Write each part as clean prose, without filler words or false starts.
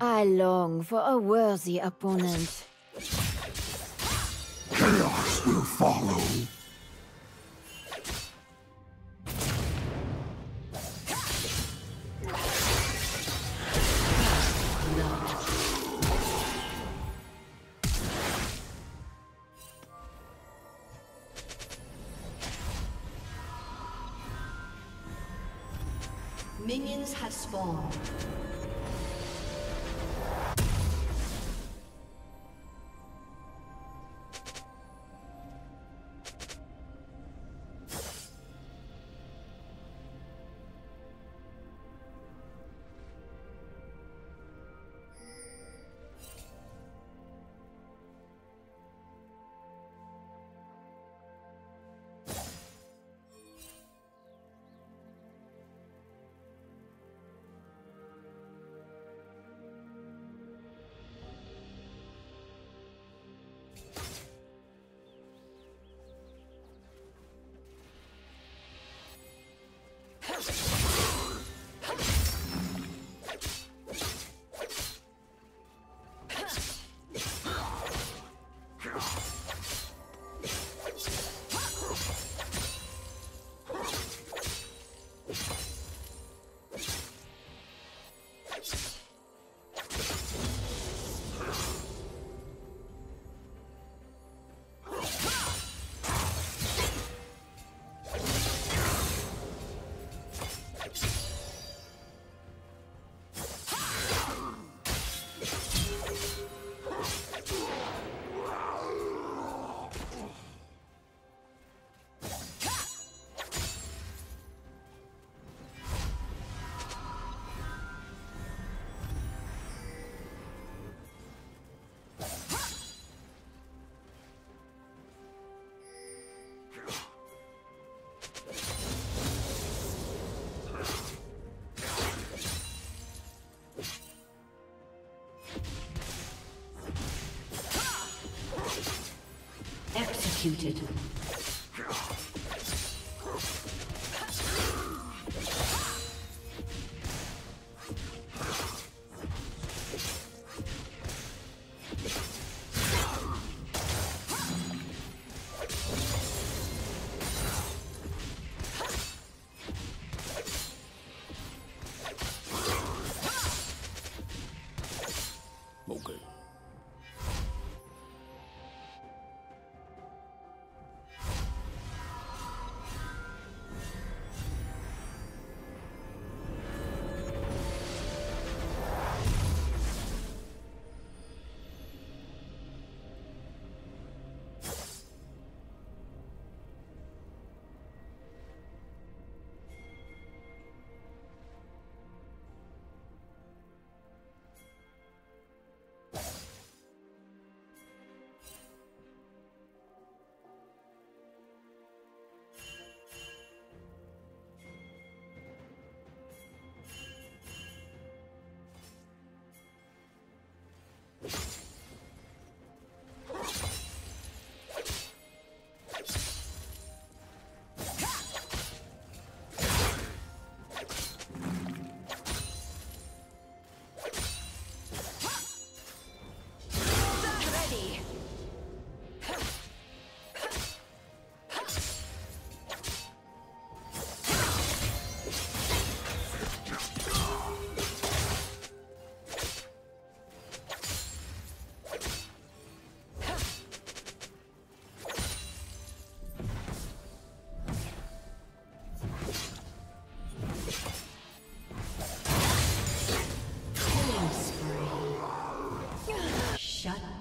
I long for a worthy opponent. Chaos will follow. Minions have spawned. Executed.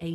A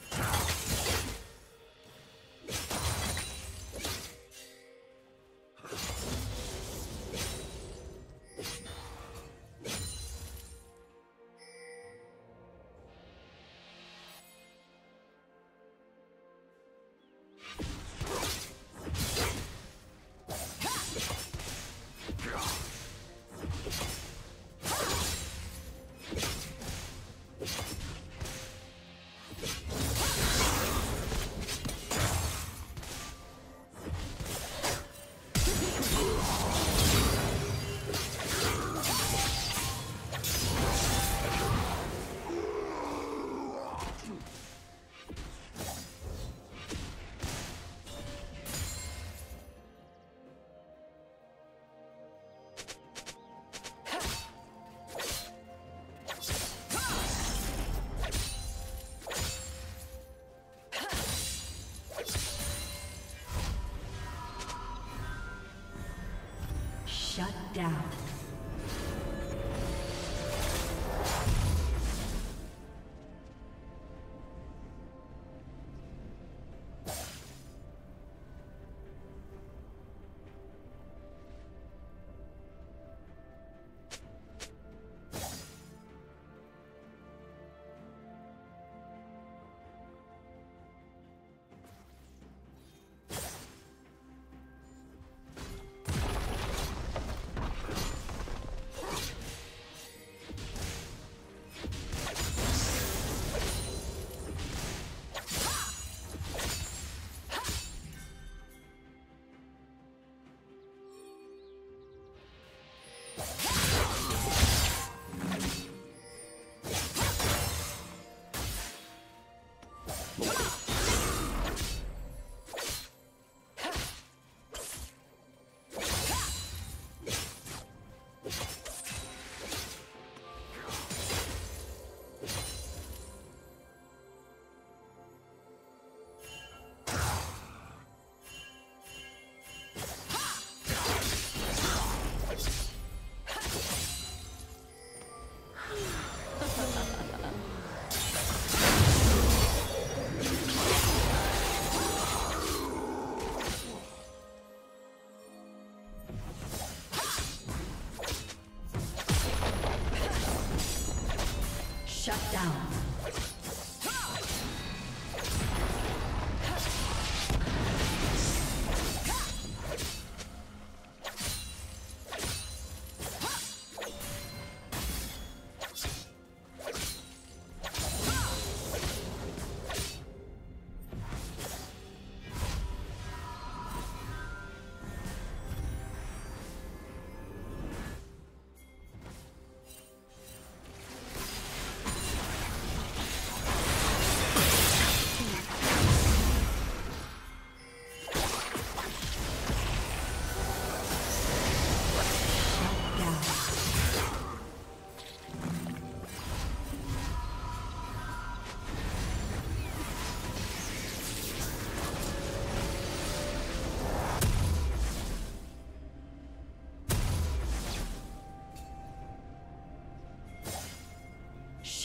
Shut down.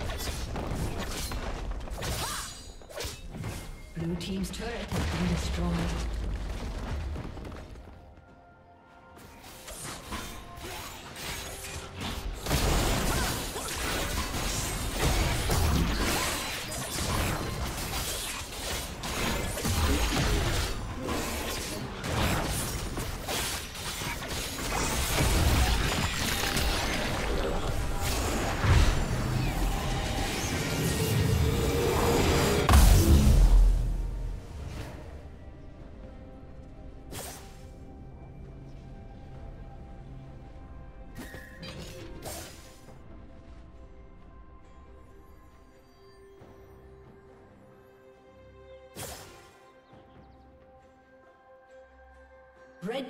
Blue team's turret has been destroyed. Red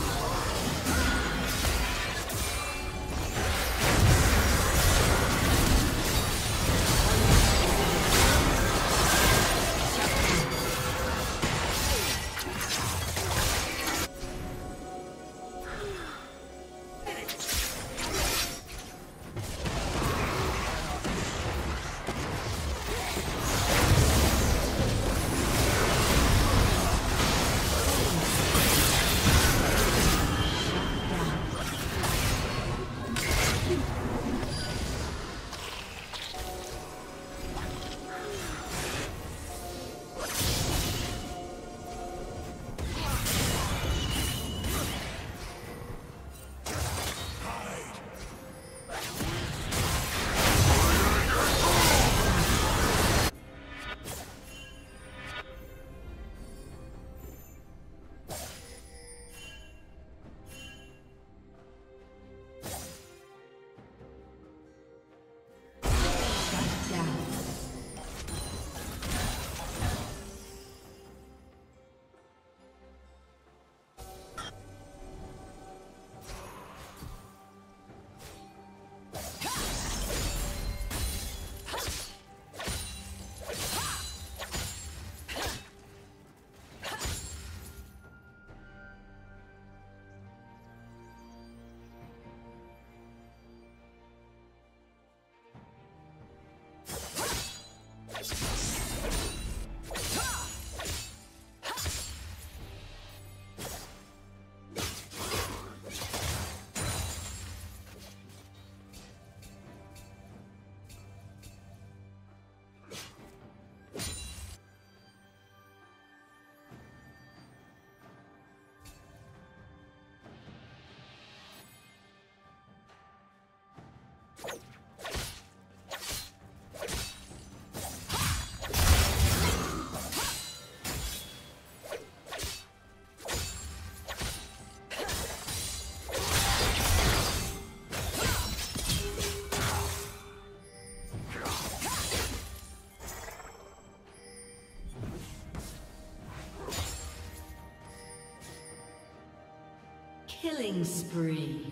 Killing spree.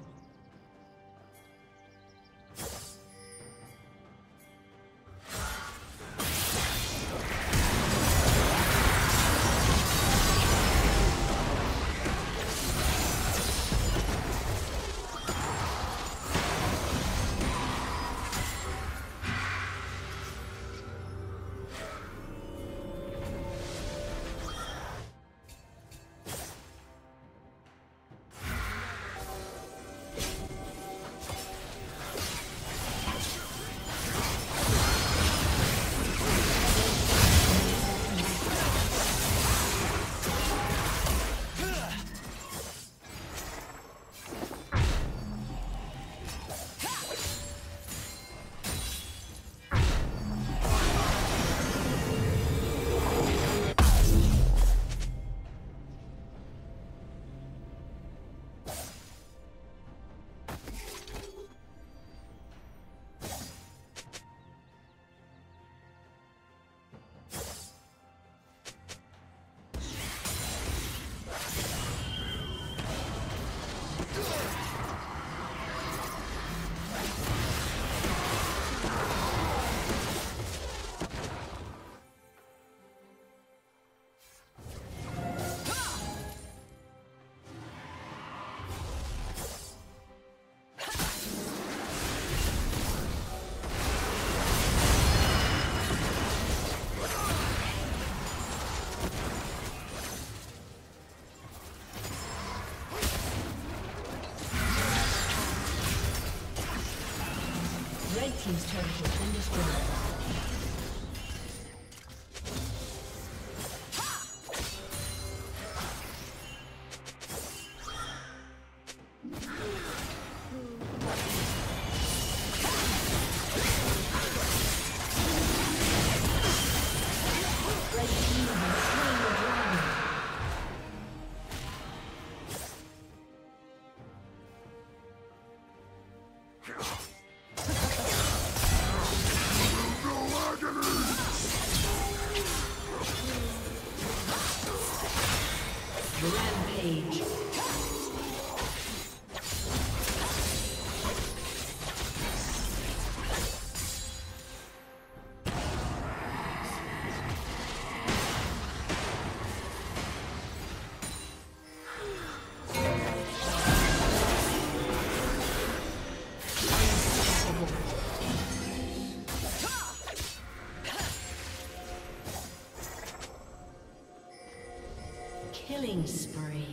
team's turret has been destroyed. Killing spree.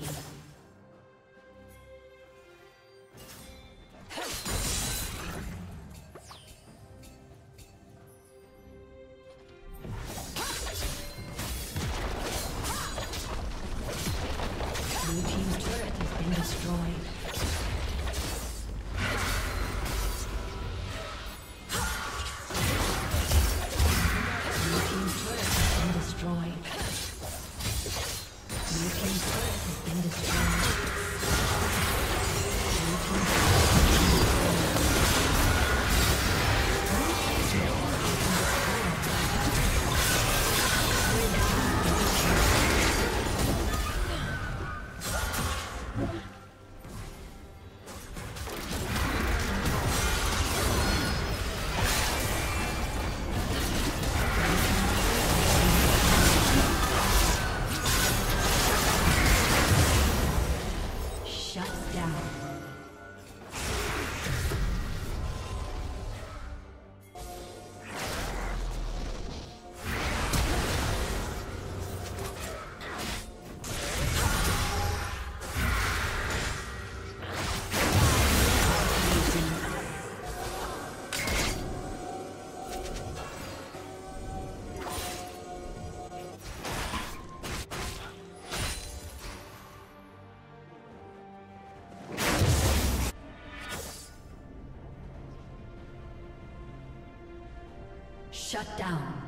Shut down.